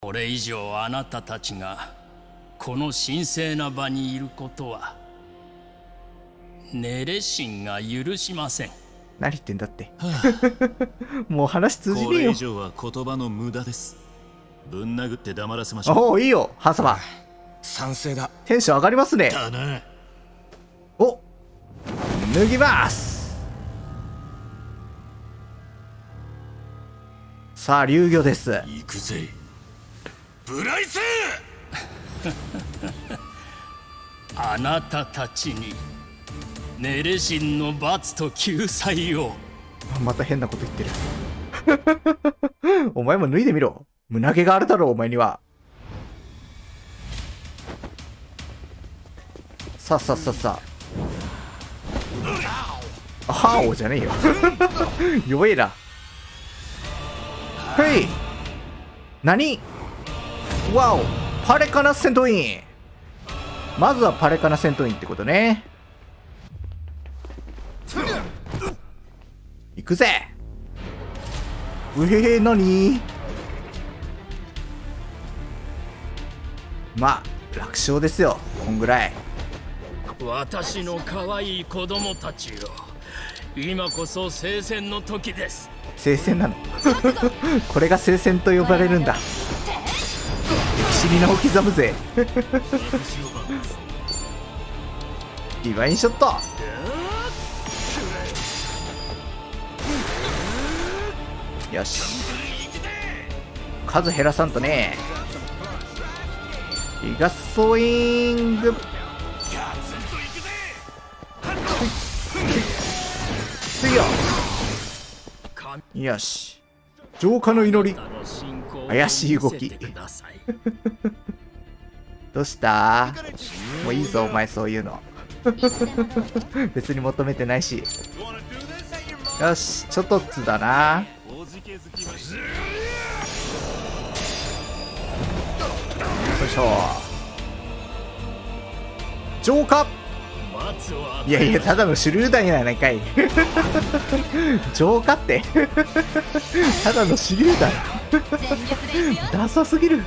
これ以上あなたたちがこの神聖な場にいることはネレ神が許しません。何言ってんだって、はあ、もう話通じねえよ。これ以上は言葉の無駄です。ぶん殴って黙らせましょう。おお、いいよハン様、賛成だ。テンション上がりますね。だね。お、脱ぎます。さあ流魚です。行くぜブライスあなたたちにネレ神の罰と救済を。また変なこと言ってるお前も脱いでみろ。胸毛があるだろうお前には。さあさあさあさあ、ハオじゃねえよ弱えな。はい、何、わお、パレカナス戦闘員。まずはパレカナス戦闘員ってことね。行くぜ。何、まあ楽勝ですよこんぐらい。私の可愛い子供たちよ、今こそ聖戦の時です。聖戦なのこれが聖戦と呼ばれるんだ。歴史に名を刻むぜディバインショット。よし、数減らさんとね。イガソイング、よし、浄化の祈り。怪しい動きどうしたもういいぞお前そういうの別に求めてないし。よし、ちょっとつだな。よいしょ、浄化。いやいや、ただの手榴弾やないかい浄化ってただの手榴弾ダサすぎる。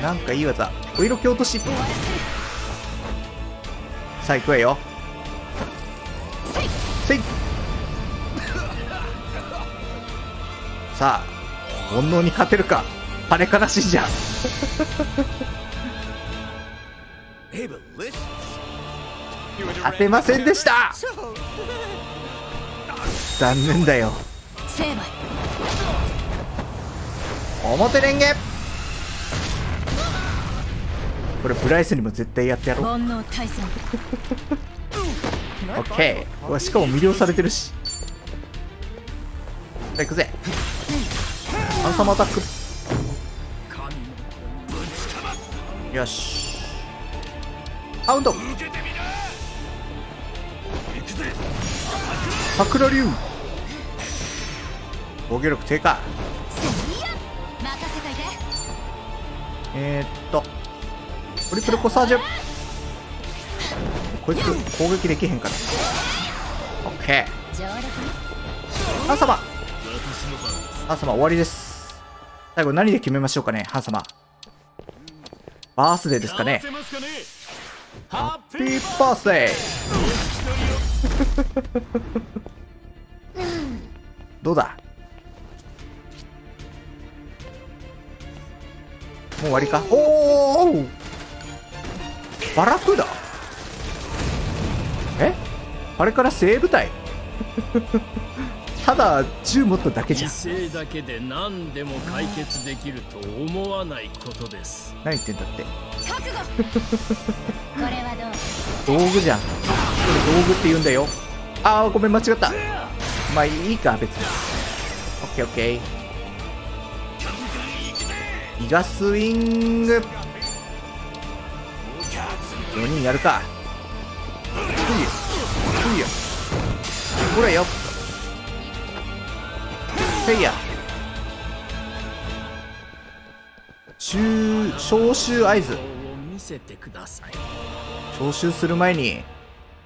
なんかいい技、お色気落とし。さあ行くわよ。せい。さあ煩悩に勝てるかパレカナ神社勝てませんでした。残念だよ。表レンゲ、これブライスにも絶対やってやろうオッケー。しかも魅了されてるし。さあ行くぜハンサムアタック。よし、アウト。桜竜防御力低下。トリプルコサージュ。こいつ攻撃できへんから。オッケー。ハン様、ハン様終わりです。最後何で決めましょうかね。ハン様バースデーですかね。ハッピーバースデーどうだ、もう終わりか。おお、バラクーダ。え、あれから精鋭部隊ただ銃持っただけじゃん。犠牲だけで何でも解決できると思わないことです。何言ってんだって道具じゃんこれ。道具って言うんだよ。あーごめん間違った。まあいいか別に。オッケーオッケー。イガスイング4人やるか。来いよ来いよ、ほらよ。いや招集合図。招集する前に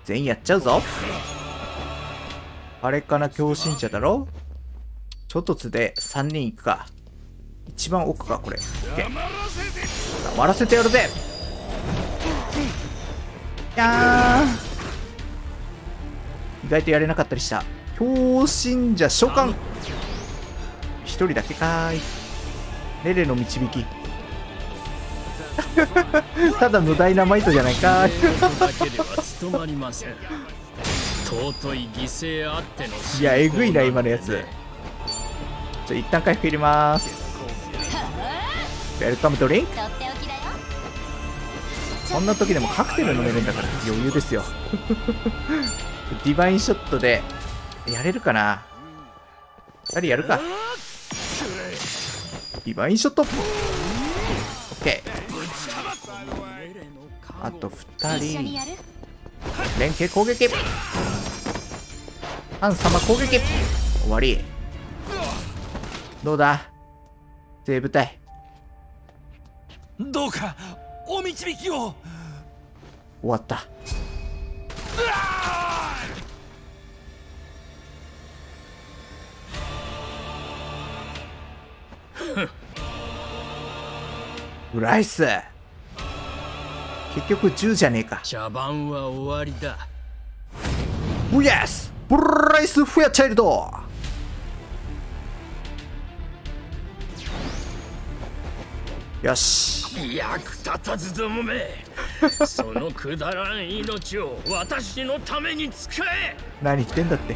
全員やっちゃうぞ。あれかな、狂信者だろ。猪突で3人行くか。一番奥かこれ。黙らせてやるぜ。いやー、意外とやれなかったりした。強信者召喚。一人だけかーい。レレの導きただ無駄なマイトじゃないかーいや、えぐいな今のやつ。一旦回復入れます。ウェルカムドリンク。こんな時でもカクテル飲めるんだから余裕ですよディバインショットでやれるかな。2人やるか。ディバインショット OK。 あと2人連携攻撃。ハン様攻撃終わり。どうだ精部隊、どうかお導きを。終わった。ブライス結局10じゃねえか。茶番は終わりだ。イエスブライスフェアチャイルド。よし、役立たずどもめそのくだらん命を私のために使え。何言ってんだって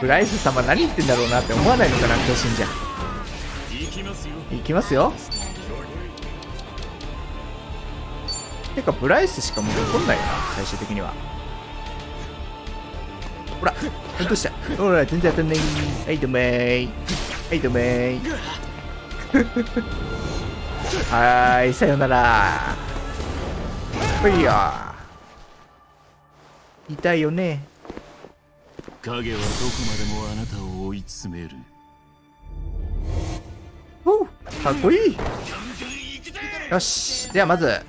ブライス様何言ってんだろうなって思わないのかな強信者。行きますよ。てかブライスしかもう残んないよな最終的には。ほらどうした。ほら全然当たんない。はいどめい、はいどめいはーい、さよなら。ほいよ。痛いよね。影はどこまでもあなたを追い詰める。おう、かっこいい。よし、ではまず行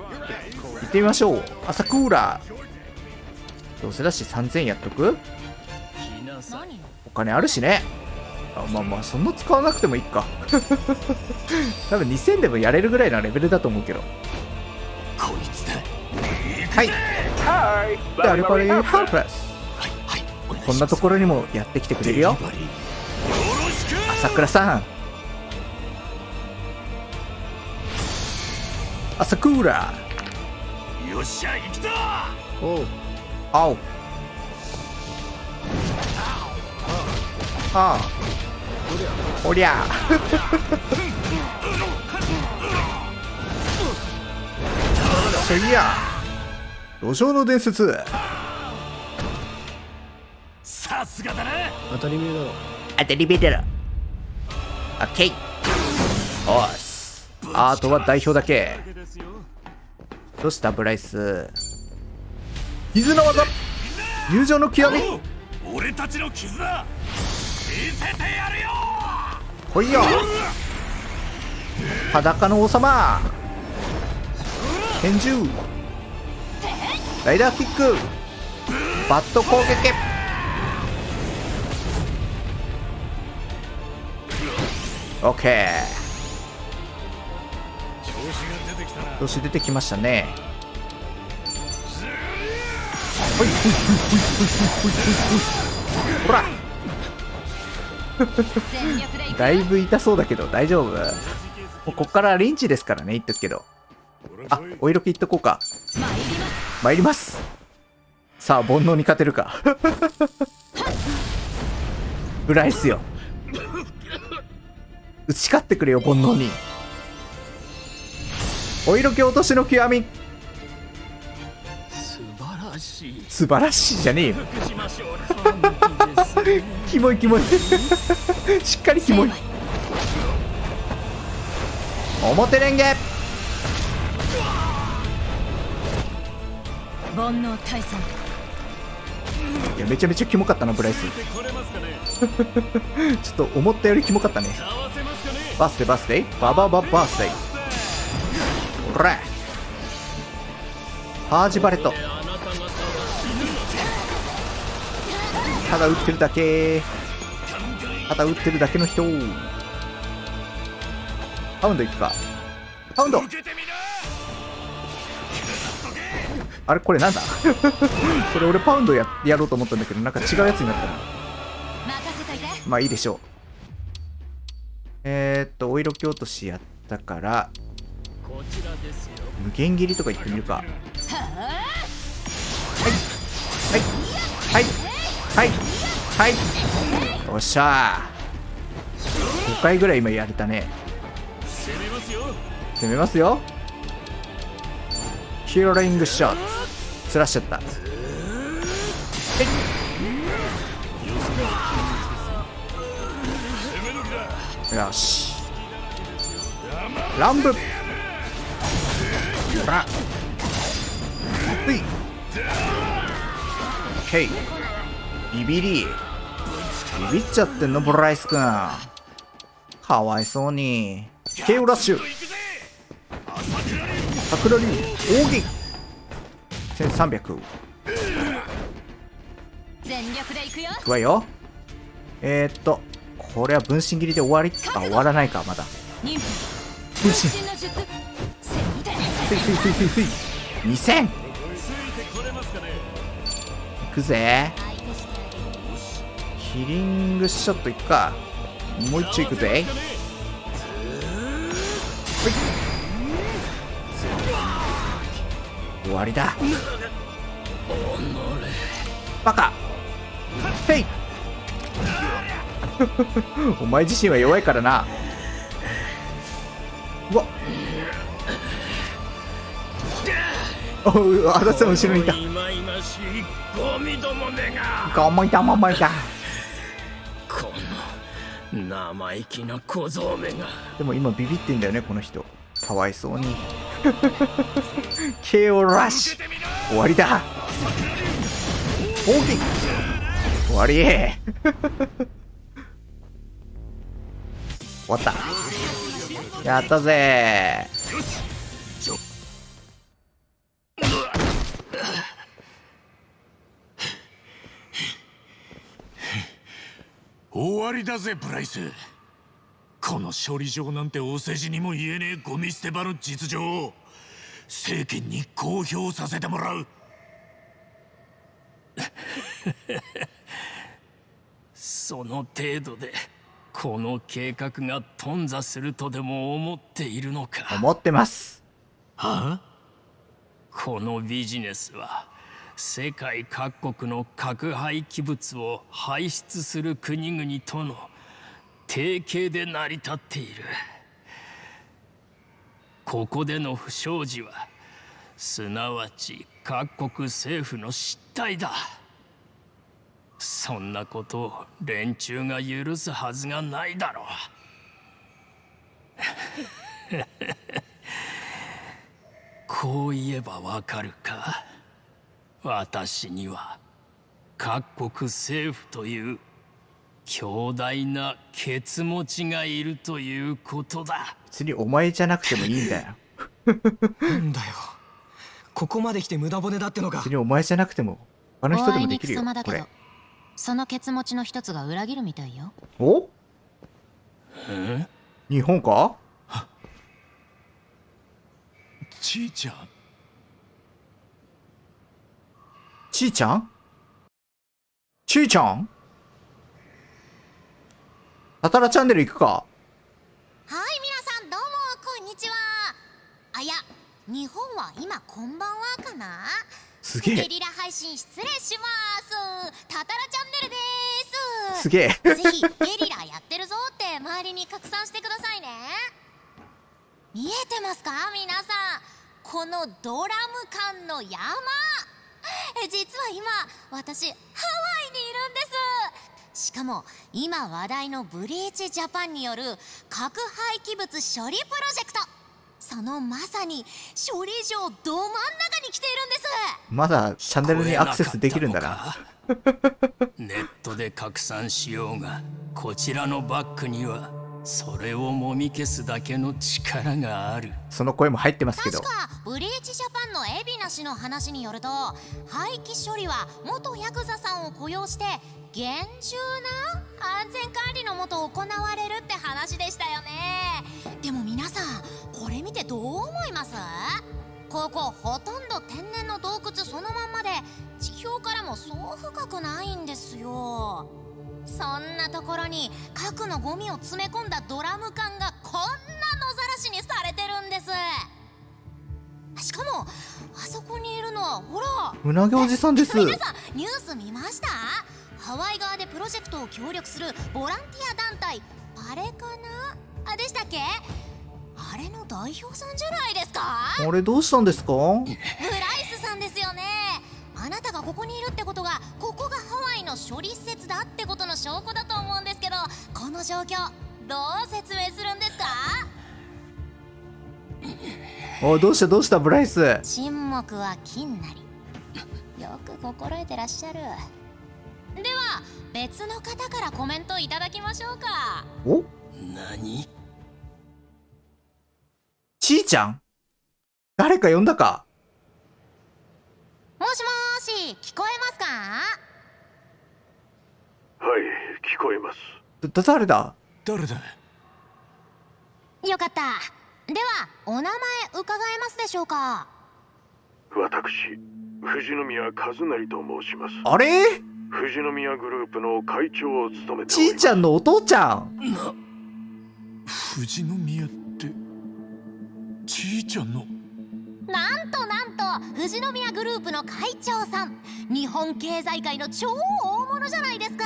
ってみましょう。朝クーラー。どうせだし3000やっとく。お金あるしね。まあまあそんな使わなくてもいいか多分2000でもやれるぐらいなレベルだと思うけど。こいつだ。はいはいバリバリハンプレス。こんなところにもやってきてくれるよ朝倉さん。朝倉よっしゃ行きた。おうあおああおりゃそりゃ路上の伝説。さすがだな。当たり前だろ当たり前だろ。オッケーおーす。あとは代表だけ。どうしたブライス。絆の技友情の極み。俺たちの絆だ。見せてやるよ。来いよ裸の王様。拳銃ライダーキックバット攻撃。オッケー調子出てきましたね。ほらだいぶ痛そうだけど大丈夫。もうこっからリンチですからね言っとくけど。あお色気いっとこうか。参ります。さあ煩悩に勝てるかブライスよ打ち勝ってくれよ煩悩に。お色気落としの極み。素晴らしいじゃねえよキモいキモいしっかりキモい。表レンゲいやめちゃめちゃキモかったなブライスちょっと思ったよりキモかったね。バースデーバースデーババババースデー。おらハージバレットただ打ってるだけ。ただ打ってるだけの人。ハウンド行くか。ハウンド、あれこれなんだこれ俺パウンド やろうと思ったんだけど、なんか違うやつになったな。まあいいでしょう。お色気落としやったから無限切りとか言ってみるか。はいはいはいはいはい、おっしゃー、5回ぐらい今やれたね。攻めますよ。ヒーロリングショットすらしちゃった。よし、ランブ、ほら、うい、ケイ、ビビり、ビビっちゃってんのブライスくん、かわいそうに。ケイオラッシュ、桜竜、奥義、1300。いくわよ。これは分身切りで終わりか、終わらないか、まだ。分身。すいすいすいすいすい。2000。いくぜ。ヒリングショットいくか。もう一丁いくぜ。終わりだ。バカ。ヘイ。お前自身は弱いからな。うわっ。あださん後ろにいた。ゴミだもめだ。この生意気な小僧めが。でも今ビビってんだよねこの人。かわいそうに。KO ラッシュ終わりだ。大きい終わり。終わった、やったぜ。終わりだぜブライス。この処理場なんてお世辞にも言えねえゴミ捨て場の実情を政権に公表させてもらう。その程度でこの計画が頓挫するとでも思っているのか。思ってます。はあ、このビジネスは世界各国の核廃棄物を排出する国々との提携で成り立っている。ここでの不祥事はすなわち各国政府の失態だ。そんなことを連中が許すはずがないだろう。こう言えばわかるか。私には各国政府という強大なケツ持ちがいるということだ。別にお前じゃなくてもいいんだよ。なんだよ、ここまで来て無駄骨だってのか。別にお前じゃなくても他の人でもできるよ。これそのケツ持ちの一つが裏切るみたいよ。お？え？日本か？ちーちゃん？ちーちゃん？ちーちゃん？タタラチャンネル行くか。はい、皆さんどうもこんにちは。あ、いや、日本は今こんばんはかな。すげえ。ゲリラ配信失礼します。タタラチャンネルです。すげえ。ぜひゲリラやってるぞって周りに拡散してくださいね。見えてますか皆さん。このドラム缶の山。実は今私ハワイにいるんです。しかも今話題のブリーチジャパンによる核廃棄物処理プロジェクト、そのまさに処理場ど真ん中に来ているんです。まだチャンネルにアクセスできるんだな。ネットで拡散しようがこちらのバックにはそれをもみ消すだけの力がある。その声も入ってますけど、確かブリーチジャパンの海老名氏の話によると、廃棄処理は元ヤクザさんを雇用して厳重な安全管理のもと行われるって話でしたよね。でも皆さんこれ見てどう思います？ここほとんど天然の洞窟そのまんまで、地表からもそう深くないんですよ。そんなところに核のゴミを詰め込んだドラム缶がこんな野ざらしにされてるんです。しかもあそこにいるのはほらうなぎおじさんです。皆さんニュース見ました？ハワイ側でプロジェクトを協力するボランティア団体パレかなでしたっけ、あれの代表さんじゃないですか。あれどうしたんですか？ブライスさんですよね。あなたがここにいるってことが、ここがハワイの処理施設だってことの証拠だと思うんですけど、この状況どう説明するんですか？おい、どうしたブライス。沈黙は金なり。よく心得てらっしゃる。では別の方からコメントいただきましょうか。お、何？ちーちゃん、誰か呼んだか。もしもーし、聞こえますか？はい、聞こえます。誰だ。よかった。ではお名前伺えますでしょうか？私、富士宮和成と申します。あれ？富士宮グループの会長を務めております。ちーちゃんのお父ちゃん。富士宮ってちーちゃんの、なんと富士宮グループの会長さん、日本経済界の超大物じゃないですか。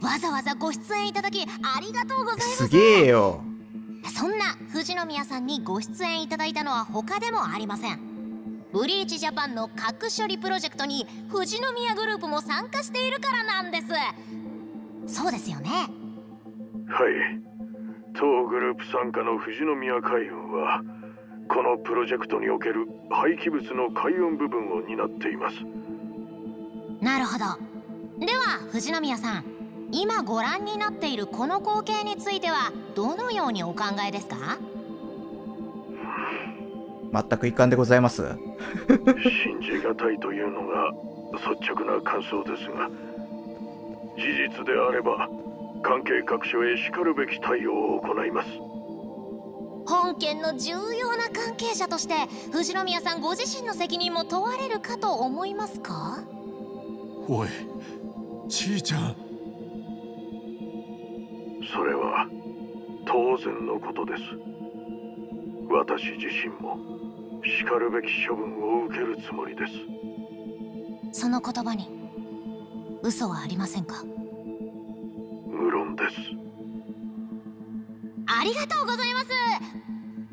わざわざご出演いただきありがとうございます。すげえよ。そんな富士宮さんにご出演いただいたのは他でもありません。ブリーチジャパンの核処理プロジェクトに富士宮グループも参加しているからなんです。そうですよね。はい、当グループ参加の富士宮海運はこのプロジェクトにおける廃棄物の海運部分を担っています。なるほど。では藤宮さん、今ご覧になっているこの光景についてはどのようにお考えですか？全く遺憾でございます。信じがたいというのが率直な感想ですが、事実であれば関係各所へしかるべき対応を行います。本件の重要な関係者として富士宮さんご自身の責任も問われるかと思いますか？おい、ちーちゃん。それは当然のことです。私自身もしかるべき処分を受けるつもりです。その言葉に嘘はありませんか？無論です。ありがとうございます。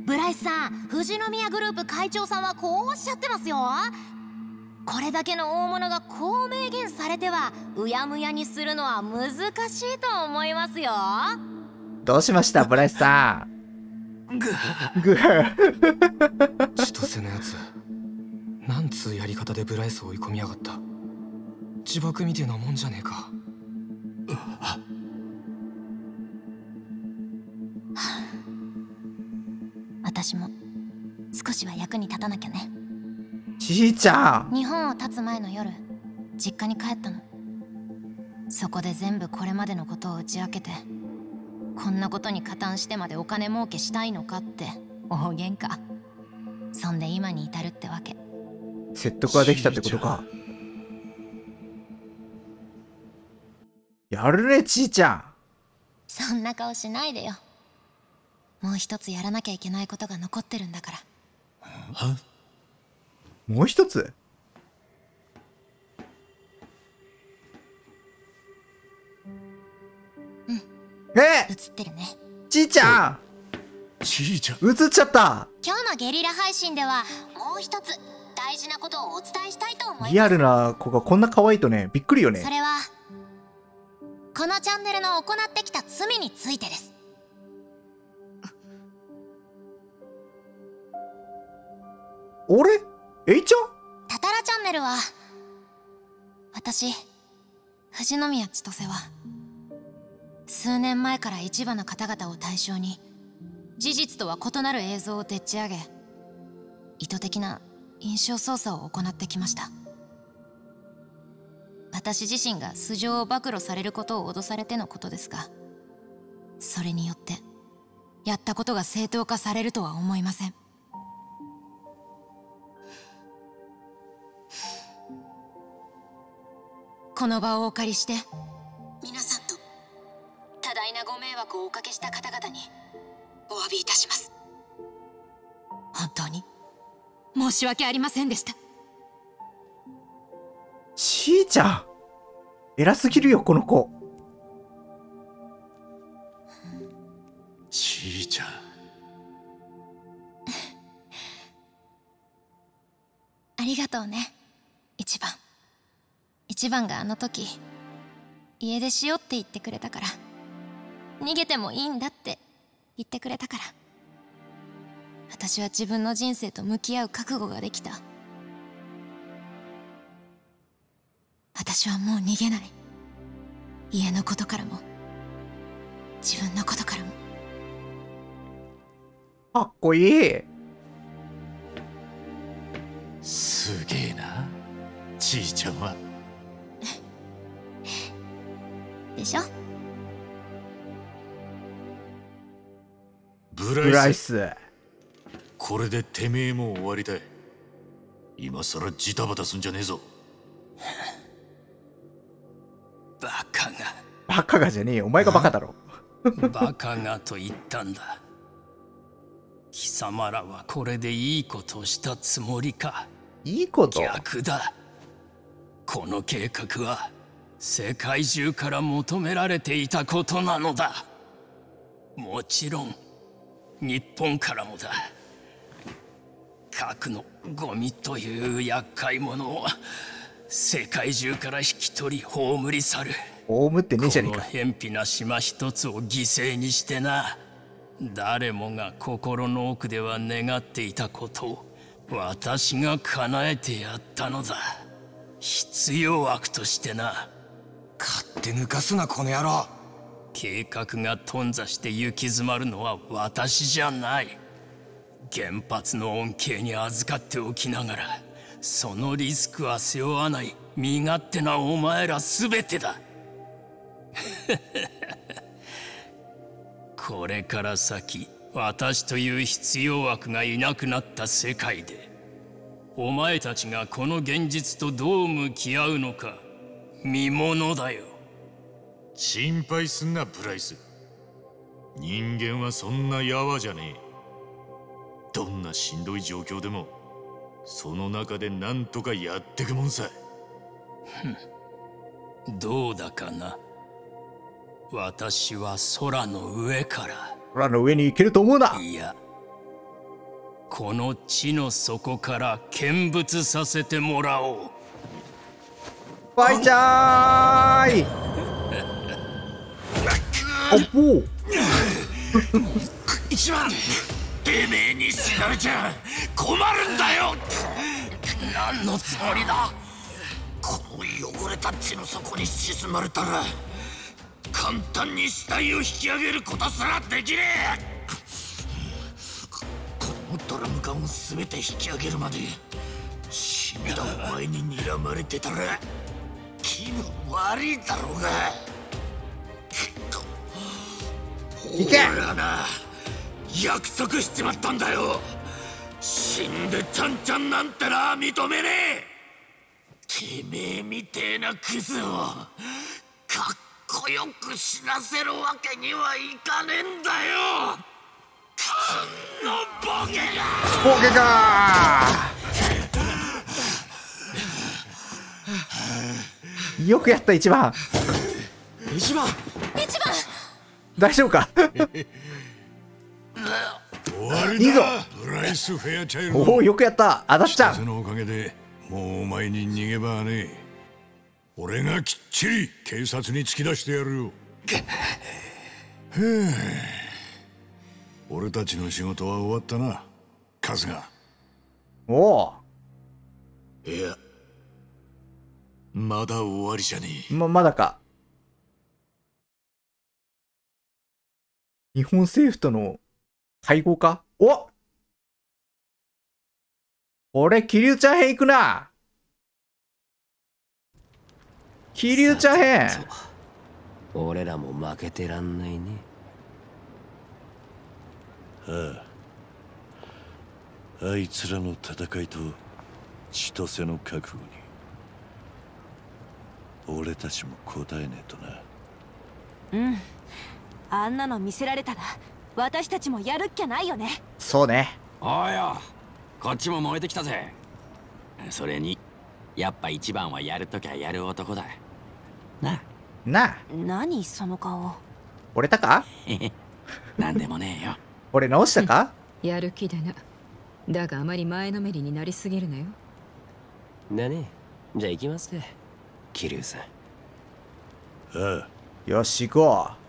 ブライスさん、富士宮グループ会長さんはこうおっしゃってますよ。これだけの大物がこう明言されてはうやむやにするのは難しいと思いますよ。どうしましたブライスさん？千歳のやつ、なんつうやり方でブライスを追い込みやがった。自爆みてえなもんじゃねえか。私も少しは役に立たなきゃね。ちーちゃん、日本を立つ前の夜、実家に帰ったの。そこで全部これまでのことを打ち明けて、こんなことに加担してまでお金儲けしたいのかって大喧嘩。そんで今に至るってわけ。説得はできたってことか。やるねちーちゃん。そんな顔しないでよ。もう一つやらなきゃいけないことが残ってるんだから。は？もう一つ？うん。映ってるねちーちゃん。ちーちゃん映っちゃった。今日のゲリラ配信ではもう一つ大事なことをお伝えしたいと思います。リアルな子がこんな可愛いとね、びっくりよね。それはこのチャンネルの行ってきた罪についてです。俺、エイちゃん？タタラチャンネルは、私、富士宮千歳は、数年前から一部の方々を対象に、事実とは異なる映像をでっち上げ、意図的な印象操作を行ってきました。私自身が素性を暴露されることを脅されてのことですが、それによってやったことが正当化されるとは思いません。この場をお借りして皆さんと多大なご迷惑をおかけした方々にお詫びいたします。本当に申し訳ありませんでした。ちーちゃん偉すぎるよこの子。ちーちゃんありがとうね一番。一番があの時家出しようって言ってくれたから、逃げてもいいんだって言ってくれたから、私は自分の人生と向き合う覚悟ができた。私はもう逃げない。家のことからも自分のことからも。かっこいい。すげえなちーちゃんは。でしょ。ブライス、これでてめえも終わりだい。今さらジタバタすんじゃねえぞ。バカがじゃねえよ、お前がバカだろ。バカがと言ったんだ。貴様らはこれでいいことをしたつもりか。いいこと？逆だ。この計画は世界中から求められていたことなのだ。もちろん日本からもだ。核のゴミという厄介者を世界中から引き取り葬り去る。葬ってねえじゃねえか。この偏僻な島一つを犠牲にしてな。誰もが心の奥では願っていたことを私が叶えてやったのだ。必要悪としてな。勝手抜かすなこの野郎。計画が頓挫して行き詰まるのは私じゃない。原発の恩恵に預かっておきながらそのリスクは背負わない身勝手なお前ら全てだ。これから先私という必要悪がいなくなった世界でお前たちがこの現実とどう向き合うのか見ものだよ。心配すんなブライス。人間はそんなやわじゃねえ。どんなしんどい状況でもその中でなんとかやってくもんさ。どうだかな。私は空の上から。空の上に行けると思うな。いや、この地の底から見物させてもらおう。バイチャーイ。おっぽう。一番。てめえに知られちゃ困るんだよ。何のつもりだ。この汚れた地の底に沈まれたら簡単に死体を引き上げることすらできねえ。このドラム缶を全て引き上げるまで死んだお前に睨まれてたら気分悪いだろうが。俺はな約束しちまったんだよ。死んでちゃんちゃんなんてな認めねえ。てめえみてえなクズをかっこよく死なせるわけにはいかねえんだよ。このボケがよくやった一番大丈夫か。いいぞブライス・フェアチャイルド。おおよくやったあだっちゃん。そのおかげでもうお前に逃げ場はねえ。俺がきっちり警察に突き出してやるよ。俺たちの仕事は終わったなカズが。おおいやまだ終わりじゃねえ。まだか。日本政府との会合か。お俺、桐生ちゃん編行くな。桐生ちゃん編俺らも負けてらんないね。ああ、あいつらの戦いと千歳の覚悟に俺たちも応えねえとな。うん、あんなの見せられたら私たちもやるっきゃないよね。そうね。おいよ、こっちも燃えてきたぜ。それにやっぱ一番はやるときゃやる男だな。何その顔。俺たかなんでもねえよ。俺直したかやる気でな。だがあまり前のめりになりすぎるなよ。だね。じゃあ行きますね、桐生さん。ああ、よし行こう。